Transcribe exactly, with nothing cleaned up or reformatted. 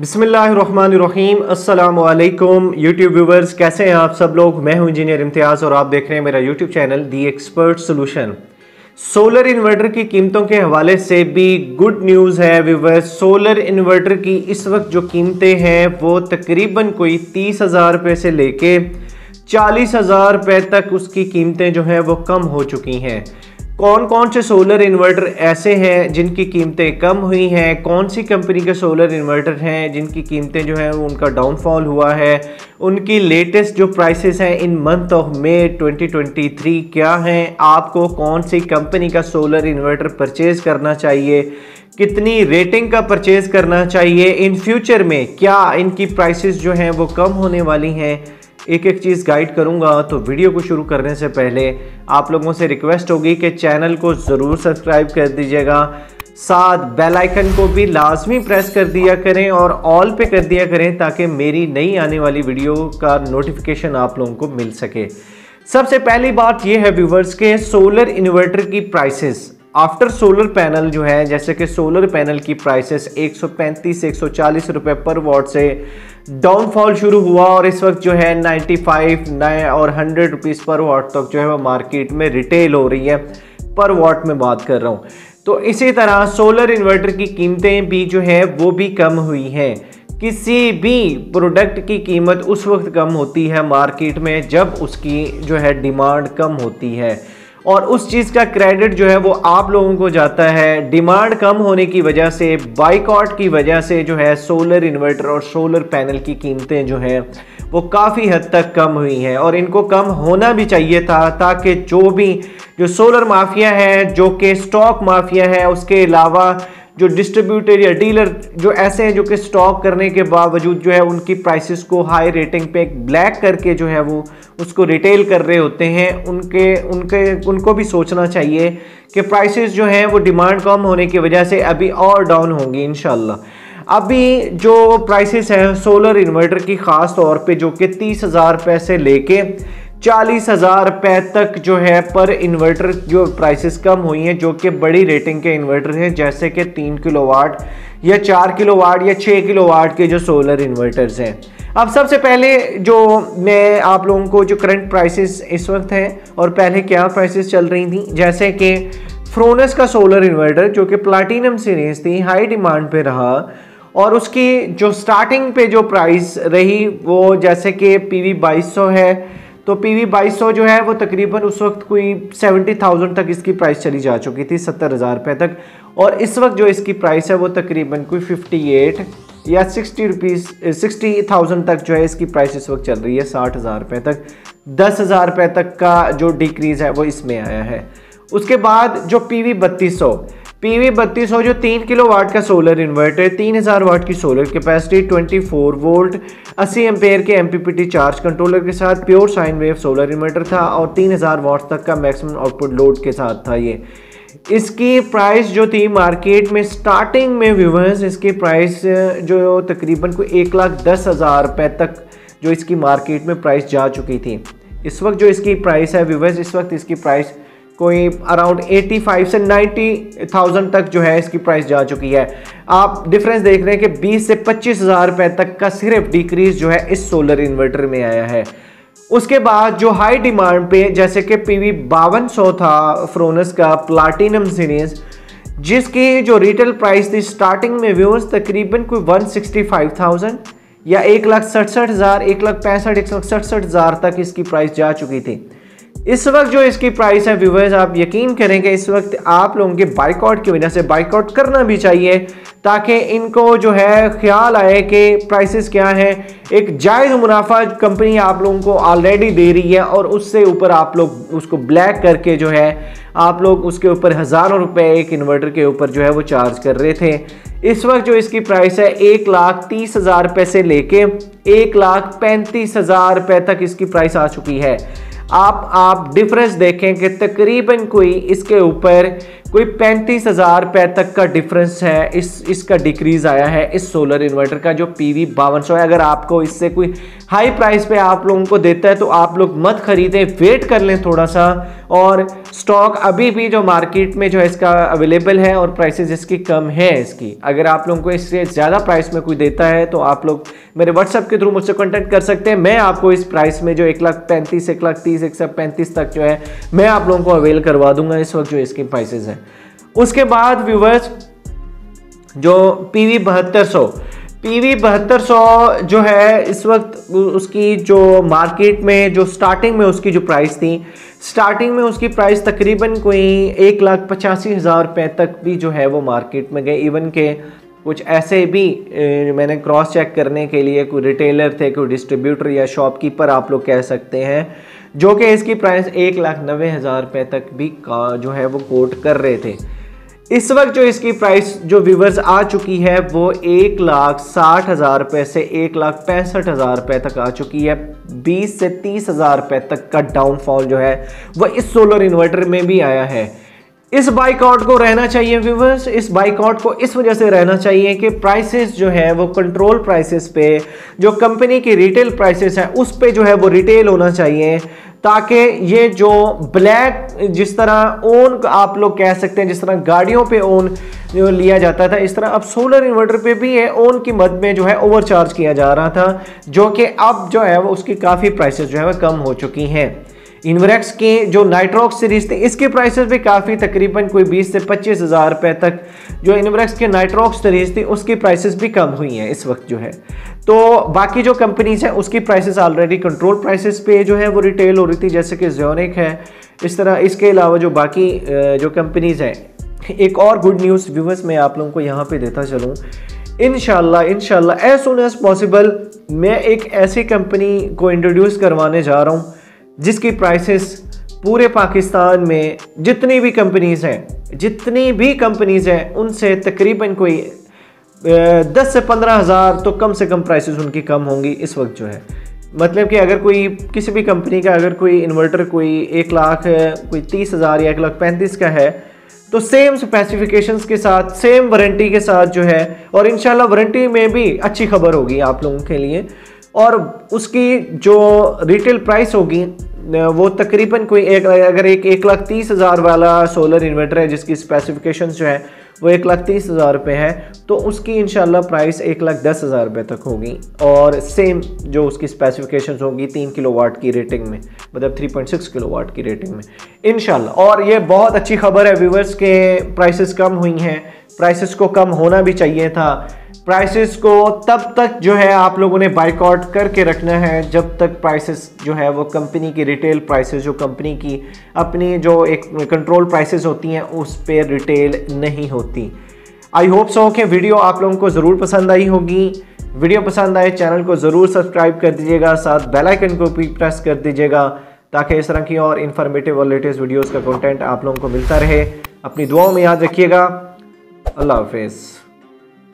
बिस्मिल्लाहिर्रहमानिर्रहीम अस्सलाम वालेकुम यूट्यूब व्यूवर्स, कैसे हैं आप सब लोग। मैं हूं इंजीनियर इम्तियाज़ और आप देख रहे हैं मेरा YouTube channel the expert solution. Solar inverter की कीमतों के हवाले से भी गुड न्यूज़ है व्यूवर्स। सोलर इन्वर्टर की इस वक्त जो कीमतें हैं वो तकरीबन कोई तीस हज़ार रुपये से लेके चालीस हज़ार रुपये तक उसकी कीमतें जो हैं वो कम हो चुकी हैं। कौन कौन से सोलर इन्वर्टर ऐसे हैं जिनकी कीमतें कम हुई हैं, कौन सी कंपनी के सोलर इन्वर्टर हैं जिनकी कीमतें जो हैं वो उनका डाउनफॉल हुआ है, उनकी लेटेस्ट जो प्राइसेस हैं in month of May twenty twenty three क्या हैं, आपको कौन सी कंपनी का सोलर इन्वर्टर परचेज़ करना चाहिए, कितनी रेटिंग का परचेज़ करना चाहिए, इन फ्यूचर में क्या इनकी प्राइसेस जो हैं वो कम होने वाली हैं, एक एक चीज़ गाइड करूंगा। तो वीडियो को शुरू करने से पहले आप लोगों से रिक्वेस्ट होगी कि चैनल को ज़रूर सब्सक्राइब कर दीजिएगा, साथ बेल आइकन को भी लाजमी प्रेस कर दिया करें और ऑल पे कर दिया करें ताकि मेरी नई आने वाली वीडियो का नोटिफिकेशन आप लोगों को मिल सके। सबसे पहली बात यह है व्यूवर्स के सोलर इन्वर्टर की प्राइसेस आफ्टर सोलर पैनल जो है, जैसे कि सोलर पैनल की प्राइसेस एक सौ पैंतीस से एक सौ चालीस रुपए पर वाट से डाउनफॉल शुरू हुआ और इस वक्त जो है पचानवे और सौ रुपीस पर वाट तक जो है वो मार्केट में रिटेल हो रही है। पर वाट में बात कर रहा हूँ। तो इसी तरह सोलर इन्वर्टर की कीमतें भी जो है वो भी कम हुई हैं। किसी भी प्रोडक्ट की कीमत उस वक्त कम होती है मार्केट में जब उसकी जो है डिमांड कम होती है, और उस चीज़ का क्रेडिट जो है वो आप लोगों को जाता है। डिमांड कम होने की वजह से, बाइकॉट की वजह से जो है सोलर इन्वर्टर और सोलर पैनल की कीमतें जो हैं वो काफ़ी हद तक कम हुई हैं और इनको कम होना भी चाहिए था ताकि जो भी जो सोलर माफिया है, जो कि स्टॉक माफिया है, उसके अलावा जो डिस्ट्रीब्यूटर या डीलर जो ऐसे हैं जो कि स्टॉक करने के बावजूद जो है उनकी प्राइसेस को हाई रेटिंग पे एक ब्लैक करके जो है वो उसको रिटेल कर रहे होते हैं, उनके उनके उनको भी सोचना चाहिए कि प्राइसेस जो हैं वो डिमांड कम होने की वजह से अभी और डाउन होंगी इंशाल्लाह। अभी जो प्राइसेस हैं सोलर इन्वर्टर की ख़ास तौर पर जो कि तीस हज़ार रुपये से ले कर चालीस हज़ार रुपये तक जो है पर इन्वर्टर जो प्राइसेस कम हुई हैं, जो कि बड़ी रेटिंग के इन्वर्टर हैं जैसे कि तीन किलोवाट या चार किलोवाट या छः किलोवाट के जो सोलर इन्वर्टर्स हैं। अब सबसे पहले जो मैं आप लोगों को जो करंट प्राइसेस इस वक्त हैं और पहले क्या प्राइसेस चल रही थी, जैसे कि फ्रोनस का सोलर इन्वर्टर जो कि प्लाटिनम सीरीज़ थी, हाई डिमांड पर रहा और उसकी जो स्टार्टिंग पे जो प्राइस रही वो जैसे कि पी वी बाईस सौ है, तो पी वी बाईस सौ जो है वो तकरीबन उस वक्त कोई सेवेंटी थाउजेंड तक इसकी प्राइस चली जा चुकी थी, सत्तर हज़ार रुपये तक, और इस वक्त जो इसकी प्राइस है वो तकरीबन कोई फिफ्टी एट या सिक्सटी रुपीज़ सिक्सटी थाउजेंड तक जो है इसकी प्राइस इस वक्त चल रही है, साठ हज़ार रुपये तक। दस हज़ार रुपये तक का जो डिक्रीज़ है वो इसमें आया है। उसके बाद जो पी वी बत्तीस सौ पी वी बत्तीस सौ जो तीन किलो वाट का सोलर इन्वर्टर, तीन हज़ार वाट की सोलर कैपेसिटी, चौबीस वोल्ट, अस्सी एम्पेयर के एमपीपीटी चार्ज कंट्रोलर के साथ pure sine wave solar inverter था और तीन हज़ार वाट तक का मैक्सिमम आउटपुट लोड के साथ था ये। इसकी प्राइस जो थी मार्केट में स्टार्टिंग में व्यूवर्स, इसकी प्राइस जो तकरीबन को एक लाख दस हज़ार रुपये तक जो इसकी मार्केट में प्राइस जा चुकी थी। इस वक्त जो इसकी प्राइस है व्यूवर्स, इस वक्त इसकी प्राइस कोई अराउंड पचासी से नब्बे हज़ार तक जो है इसकी प्राइस जा चुकी है। आप डिफरेंस देख रहे हैं कि बीस से पच्चीस हज़ार रुपये तक का सिर्फ डिक्रीज़ जो है इस सोलर इन्वर्टर में आया है। उसके बाद जो हाई डिमांड पे जैसे कि पी वी बावन सौ था फ्रोनस का प्लाटिनम सीरीज़, जिसकी जो रिटेल प्राइस थी स्टार्टिंग में व्यूअर्स तकरीबन कोई एक लाख पैंसठ हज़ार या एक लाख सड़सठ हज़ार एक लाख पैंसठ एक लाख सड़सठ हज़ार तक इसकी प्राइस जा चुकी थी। इस वक्त जो इसकी प्राइस है व्यूवर्स, आप यकीन करें कि इस वक्त आप लोगों के बाइकआउट की वजह से, बाइकआउट करना भी चाहिए ताकि इनको जो है ख्याल आए कि प्राइसेस क्या हैं। एक जायज़ मुनाफा कंपनी आप लोगों को ऑलरेडी दे रही है और उससे ऊपर आप लोग उसको ब्लैक करके जो है आप लोग उसके ऊपर हज़ारों रुपए एक इन्वर्टर के ऊपर जो है वो चार्ज कर रहे थे। इस वक्त जो इसकी प्राइस है एक लाख तीस हज़ार रुपये से लेके एक लाख पैंतीस हज़ार रुपये तक इसकी प्राइस आ चुकी है। आप आप डिफरेंस देखें कि तकरीबन कोई इसके ऊपर कोई पैंतीस हज़ार रुपये तक का डिफरेंस है, इस इसका डिक्रीज़ आया है इस सोलर इन्वर्टर का जो पी वी बावन सौ है। अगर आपको इससे कोई हाई प्राइस पे आप लोगों को देता है तो आप लोग मत खरीदें, वेट कर लें थोड़ा सा। और स्टॉक अभी भी जो मार्केट में जो है इसका अवेलेबल है और प्राइसेस इसकी कम है इसकी। अगर आप लोगों को इससे ज़्यादा प्राइस में कोई देता है तो आप लोग मेरे व्हाट्सअप के थ्रू मुझसे कॉन्टैक्ट कर सकते हैं। मैं आपको इस प्राइस में जो एक लाख पैंतीस एक लाख तीस एक सौ पैंतीस तक जो है मैं आप लोगों को अवेल करवा दूंगा इस वक्त जो इसकी प्राइसेस हैं। उसके बाद व्यूवर्स जो पी वी बहत्तर सौ पी वी बहत्तर सौ जो है इस वक्त उसकी जो मार्केट में जो स्टार्टिंग में उसकी जो प्राइस थी, स्टार्टिंग में उसकी प्राइस तकरीबन कोई एक लाख पचासी हज़ार रुपये तक भी जो है वो मार्केट में गए। इवन के कुछ ऐसे भी ए, मैंने क्रॉस चेक करने के लिए कोई रिटेलर थे, कोई डिस्ट्रीब्यूटर या शॉपकीपर आप लोग कह सकते हैं, जो कि इसकी प्राइस एक लाख नब्बे हज़ार रुपये तक भी का जो है वो कोट कर रहे थे। इस वक्त जो इसकी प्राइस जो व्यूवर्स आ चुकी है वो एक लाख साठ हज़ार रुपये से एक लाख पैंसठ हज़ार रुपये तक आ चुकी है। बीस से तीस हज़ार रुपये तक का डाउनफॉल जो है वह इस सोलर इन्वर्टर में भी आया है। इस बाइकआउट को रहना चाहिए व्यूवर्स, इस बाइकआउट को इस वजह से रहना चाहिए कि प्राइसेस जो है वो कंट्रोल प्राइसेस पे, जो कंपनी की रिटेल प्राइसेस हैं उस पे जो है वो रिटेल होना चाहिए, ताकि ये जो ब्लैक जिस तरह ओन आप लोग कह सकते हैं, जिस तरह गाड़ियों पे ओन जो लिया जाता था, इस तरह अब सोलर इन्वर्टर पे भी है ओन की मद में जो है ओवरचार्ज किया जा रहा था, जो कि अब जो है वो उसकी काफ़ी प्राइसेस जो है वह कम हो चुकी हैं। इन्वेक्स के जो नाइट्रोक्स सीरीज़ थे इसके प्राइसेस भी काफ़ी तकरीबन कोई बीस से पच्चीस हज़ार रुपये तक जो इन्वेक्स के नाइट्रोक्स सीरीज़ थी उसकी प्राइसेस भी कम हुई हैं इस वक्त जो है। तो बाकी जो कंपनीज हैं उसकी प्राइसेस ऑलरेडी कंट्रोल प्राइसेस पे जो है वो रिटेल हो रही थी, जैसे कि ज़ोनिक है इस तरह। इसके अलावा जो बाकी जो कंपनीज़ हैं, एक और गुड न्यूज़ व्यूवर्स मैं आप लोगों को यहाँ पर देता चलूँ, इंशाल्लाह इंशाल्लाह एज सून एज़ पॉसिबल मैं एक ऐसी कंपनी को इंट्रोड्यूस करवाने जा रहा हूँ जिसकी प्राइसेस पूरे पाकिस्तान में जितनी भी कंपनीज़ हैं जितनी भी कंपनीज़ हैं उनसे तकरीबन कोई दस से पंद्रह हज़ार तो कम से कम प्राइसेस उनकी कम होंगी इस वक्त जो है। मतलब कि अगर कोई किसी भी कंपनी का अगर कोई इन्वर्टर कोई एक लाख कोई तीस हज़ार या एक लाख पैंतीस का है तो सेम स्पेसिफिकेशंस के साथ सेम वारंटी के साथ जो है, और इंशाल्लाह वारंटी में भी अच्छी खबर होगी आप लोगों के लिए, और उसकी जो रिटेल प्राइस होगी वो तकरीबन कोई एक अगर एक एक लाख तीस हज़ार वाला सोलर इन्वर्टर है जिसकी स्पेसिफिकेशंस जो है वो एक लाख तीस हज़ार रुपये है तो उसकी इंशाल्लाह प्राइस एक लाख दस हज़ार रुपये तक होगी, और सेम जो उसकी स्पेसिफिकेशंस होगी तीन किलोवाट की रेटिंग में, मतलब थ्री पॉइंट सिक्स किलोवाट की रेटिंग में इंशाल्लाह। और ये बहुत अच्छी खबर है व्यूवर्स के प्राइसेस कम हुई हैं, प्राइसेस को कम होना भी चाहिए था। प्राइसेस को तब तक जो है आप लोगों ने बाइकआउट करके रखना है जब तक प्राइसेस जो है वो कंपनी की रिटेल प्राइसेस जो कंपनी की अपनी जो एक कंट्रोल प्राइसेस होती हैं उस पे रिटेल नहीं होती। आई होप सो कि वीडियो आप लोगों को ज़रूर पसंद आई होगी। वीडियो पसंद आए चैनल को ज़रूर सब्सक्राइब कर दीजिएगा, साथ बेल आइकन को भी प्रेस कर दीजिएगा ताकि इस तरह की और इन्फॉर्मेटिव और लेटेस्ट वीडियोज़ का कंटेंट आप लोगों को मिलता रहे। अपनी दुआओं में याद रखिएगा। अल्लाह हाफिज़।